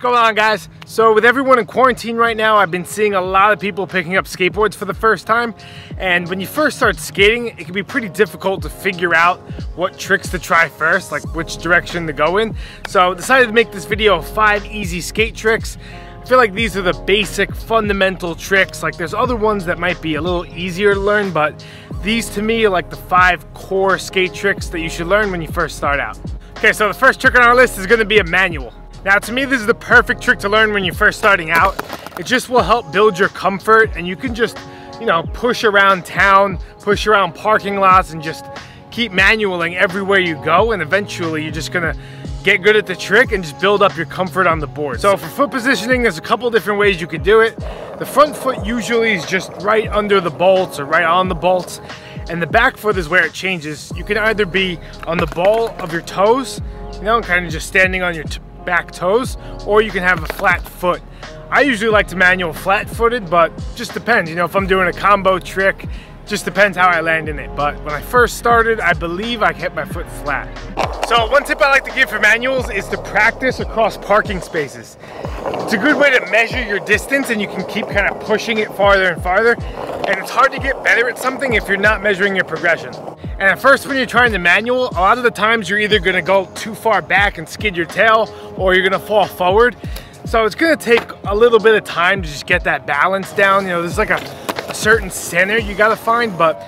What's going on, guys? So with everyone in quarantine right now, I've been seeing a lot of people picking up skateboards for the first time. And when you first start skating, it can be pretty difficult to figure out what tricks to try first, like which direction to go in. So I decided to make this video of 5 easy skate tricks. I feel like these are the basic fundamental tricks. Like there's other ones that might be a little easier to learn, but these to me are like the 5 core skate tricks that you should learn when you first start out. Okay, so the first trick on our list is gonna be a manual. Now, to me, this is the perfect trick to learn when you're first starting out. It just will help build your comfort, and you can just, you know, push around town, push around parking lots, and just keep manualing everywhere you go, and eventually you're just gonna get good at the trick and just build up your comfort on the board. So for foot positioning, there's a couple different ways you could do it. The front foot usually is just right under the bolts or right on the bolts, and the back foot is where it changes. You can either be on the ball of your toes, you know, kind of just standing on your back toes, or you can have a flat foot. I usually like to manual flat-footed, but just depends, you know, if I'm doing a combo trick, just depends how I land in it. But when I first started, I believe I hit my foot flat. So one tip I like to give for manuals is to practice across parking spaces. It's a good way to measure your distance, and you can keep kind of pushing it farther and farther. And it's hard to get better at something if you're not measuring your progression. And at first, when you're trying the manual, a lot of the times you're either gonna go too far back and skid your tail, or you're gonna fall forward. So it's gonna take a little bit of time to just get that balance down. You know, there's like a certain center you gotta find, but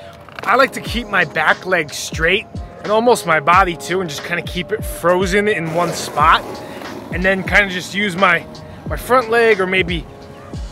I like to keep my back leg straight and almost my body too, and just kind of keep it frozen in one spot. And then kind of just use my front leg, or maybe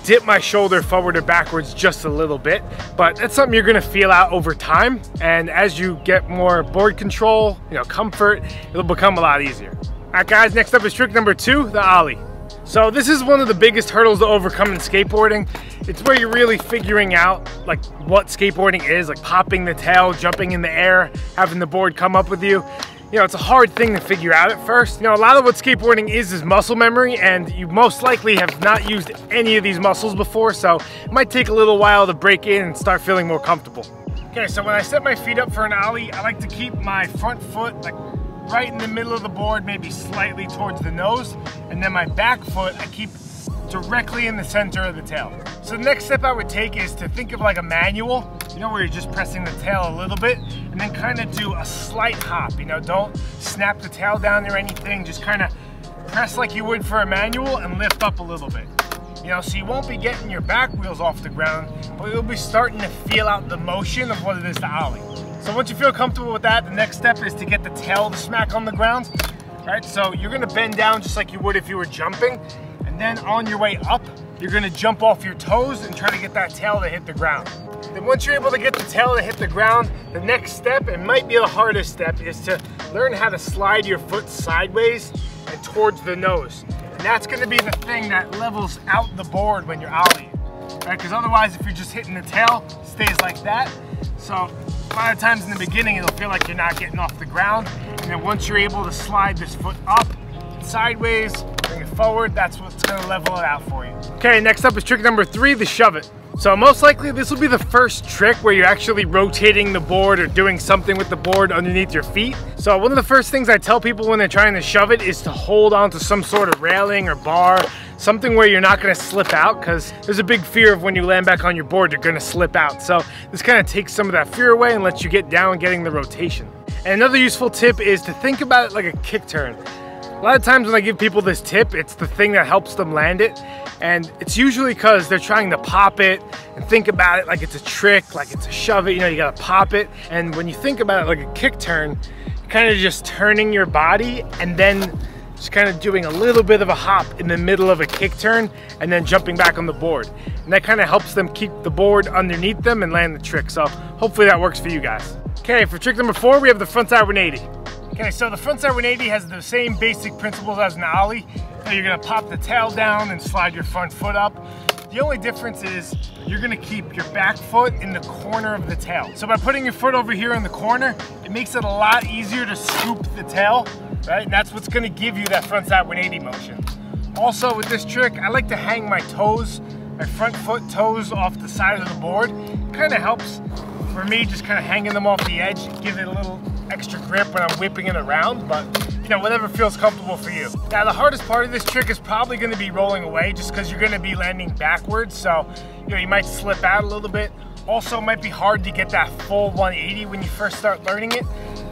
dip my shoulder forward or backwards just a little bit. But that's something you're gonna feel out over time. And as you get more board control, you know, comfort, it'll become a lot easier. All right, guys, next up is trick number 2, the ollie. So this is one of the biggest hurdles to overcome in skateboarding. It's where you're really figuring out like what skateboarding is, like popping the tail, jumping in the air, having the board come up with you. You know, it's a hard thing to figure out at first. You know, a lot of what skateboarding is muscle memory, and you most likely have not used any of these muscles before, so it might take a little while to break in and start feeling more comfortable. Okay, so when I set my feet up for an ollie, I like to keep my front foot like right in the middle of the board, maybe slightly towards the nose, and then my back foot I keep directly in the center of the tail. So the next step I would take is to think of like a manual, you know, where you're just pressing the tail a little bit, and then kind of do a slight hop. You know, don't snap the tail down or anything, just kind of press like you would for a manual and lift up a little bit. You know, so you won't be getting your back wheels off the ground, but you'll be starting to feel out the motion of what it is to ollie. So once you feel comfortable with that, the next step is to get the tail to smack on the ground, right? So you're gonna bend down just like you would if you were jumping, and then on your way up, you're gonna jump off your toes and try to get that tail to hit the ground. Then once you're able to get the tail to hit the ground, the next step, it might be the hardest step, is to learn how to slide your foot sideways and towards the nose. And that's gonna be the thing that levels out the board when you're ollieing, right? Because otherwise, if you're just hitting the tail, it stays like that. So a lot of times in the beginning, it'll feel like you're not getting off the ground. And then once you're able to slide this foot up, sideways, bring it forward, that's what's gonna level it out for you. Okay, next up is trick number 3, the shove it. So most likely this will be the first trick where you're actually rotating the board or doing something with the board underneath your feet. So one of the first things I tell people when they're trying to shove it is to hold on to some sort of railing or bar, something where you're not gonna slip out, because there's a big fear of when you land back on your board, you're gonna slip out. So this kind of takes some of that fear away and lets you get down getting the rotation. And another useful tip is to think about it like a kick turn. A lot of times when I give people this tip, it's the thing that helps them land it. And it's usually because they're trying to pop it and think about it like it's a trick, like it's a shove it, you know, you gotta pop it. And when you think about it like a kick turn, you're kind of just turning your body and then just kind of doing a little bit of a hop in the middle of a kick turn and then jumping back on the board. And that kind of helps them keep the board underneath them and land the trick. So hopefully that works for you guys. Okay, for trick number 4, we have the frontside 180. Okay, so the frontside 180 has the same basic principles as an ollie. So you're gonna pop the tail down and slide your front foot up. The only difference is you're gonna keep your back foot in the corner of the tail. So by putting your foot over here in the corner, it makes it a lot easier to scoop the tail, right? And that's what's gonna give you that frontside 180 motion. Also with this trick, I like to hang my toes, my front foot toes off the side of the board. It kinda helps for me just kinda hanging them off the edge, give it a little extra grip when I'm whipping it around, but you know, whatever feels comfortable for you. Now the hardest part of this trick is probably gonna be rolling away, just cause you're gonna be landing backwards. So, you know, you might slip out a little bit. Also, it might be hard to get that full 180 when you first start learning it.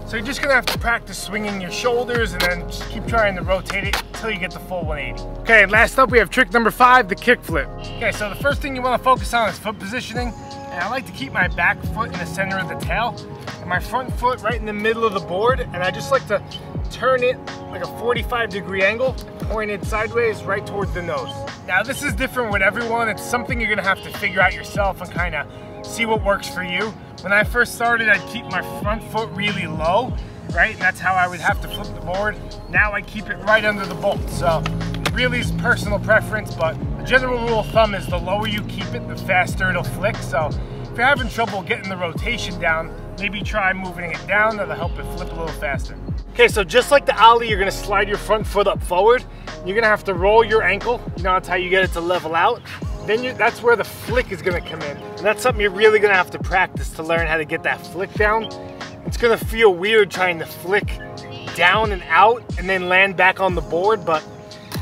So you're just gonna have to practice swinging your shoulders and then just keep trying to rotate it until you get the full 180. Okay, last up we have trick number 5, the kickflip. Okay, so the first thing you wanna focus on is foot positioning. And I like to keep my back foot in the center of the tail and my front foot right in the middle of the board. And I just like to turn it like a 45-degree angle, pointed sideways right towards the nose. Now this is different with everyone. It's something you're gonna have to figure out yourself and kinda see what works for you. When I first started, I'd keep my front foot really low, right? And that's how I would have to flip the board. Now I keep it right under the bolt. So it really is personal preference, but the general rule of thumb is the lower you keep it, the faster it'll flick. So if you're having trouble getting the rotation down, maybe try moving it down. That'll help it flip a little faster. Okay, so just like the ollie, you're gonna slide your front foot up forward. You're gonna have to roll your ankle. You know, that's how you get it to level out. Then that's where the flick is gonna come in. And that's something you're really gonna have to practice to learn how to get that flick down. It's gonna feel weird trying to flick down and out and then land back on the board, but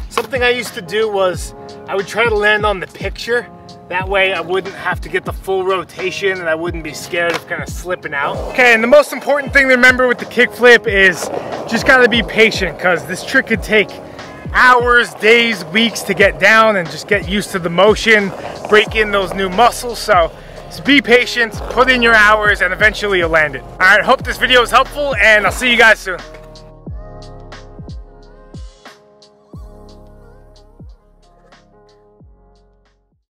something I used to do was I would try to land on the picture. That way I wouldn't have to get the full rotation and I wouldn't be scared of kind of slipping out. Okay, and the most important thing to remember with the kickflip is just gotta be patient, because this trick could take hours, days, weeks to get down and just get used to the motion, break in those new muscles. So just be patient, put in your hours, and eventually you'll land it. All right, hope this video was helpful and I'll see you guys soon.